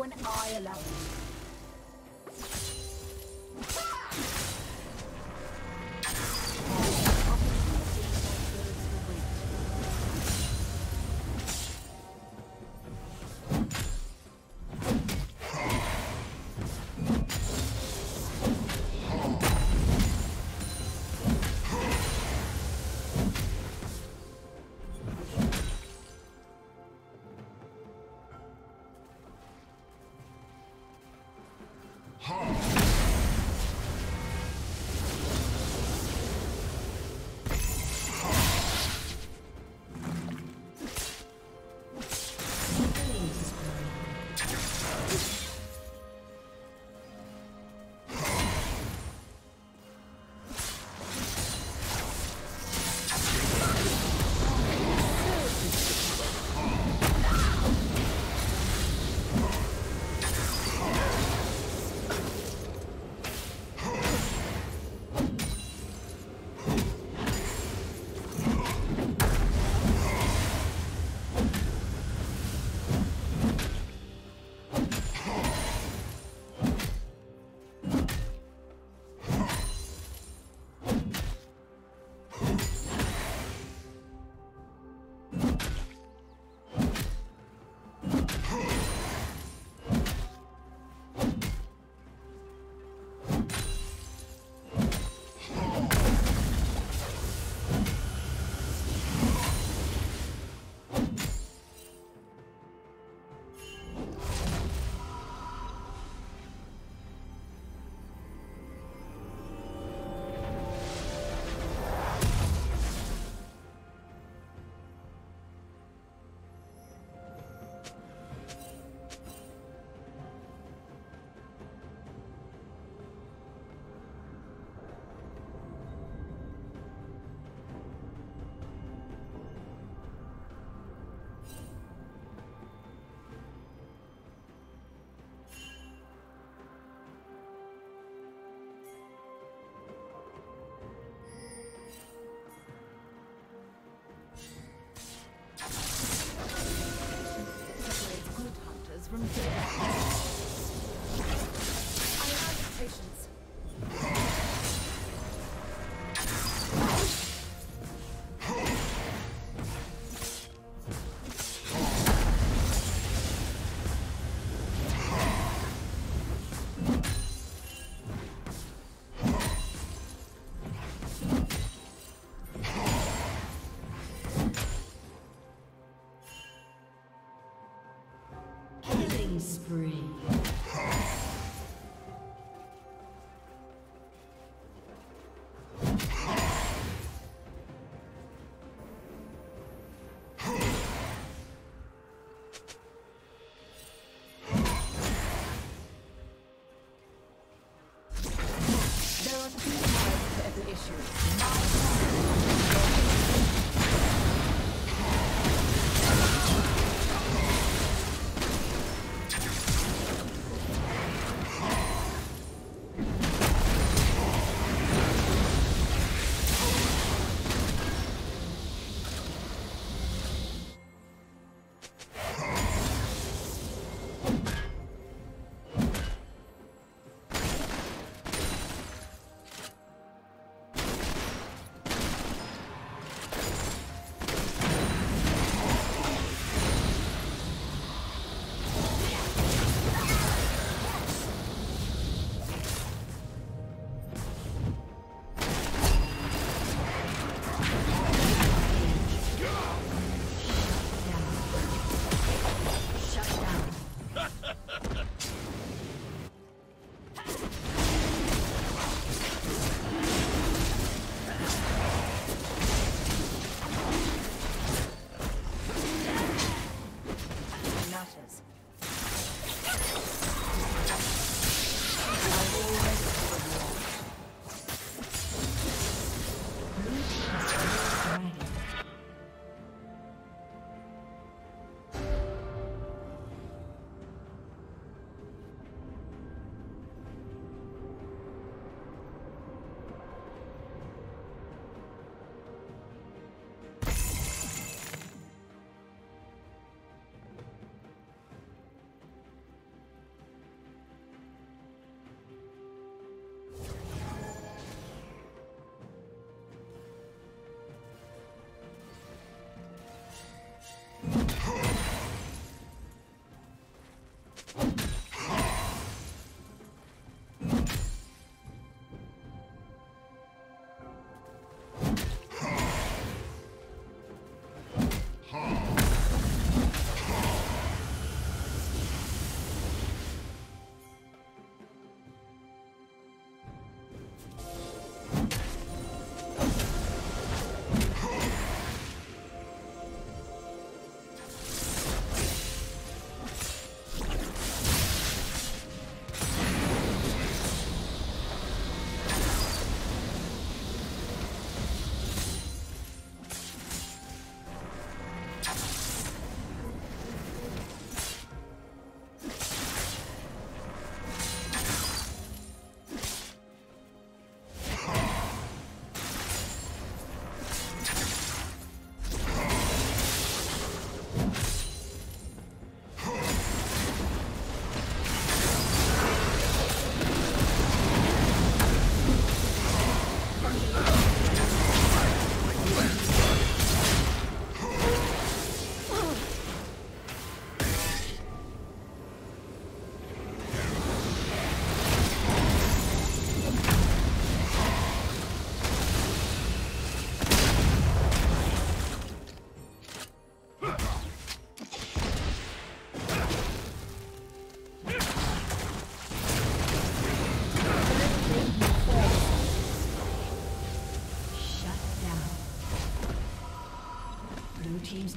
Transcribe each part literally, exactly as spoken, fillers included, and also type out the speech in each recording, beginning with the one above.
When I allow you. Killing spree. Team's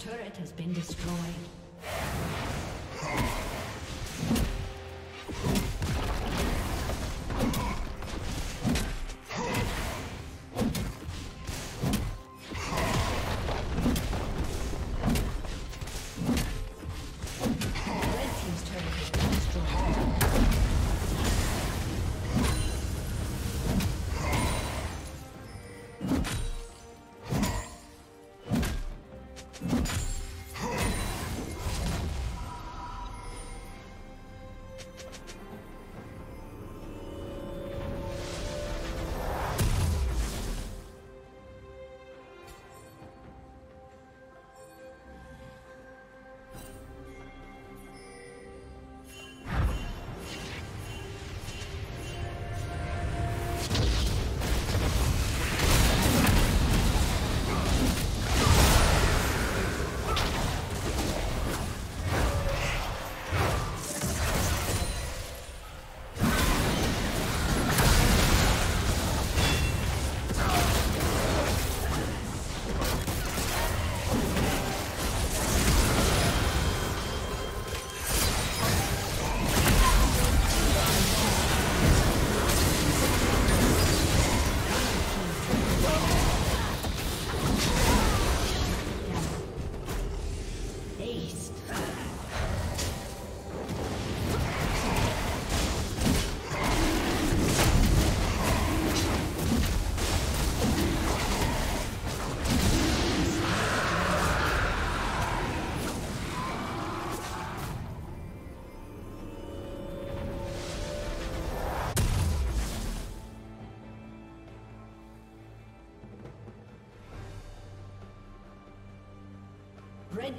turret has been destroyed. Red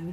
Blue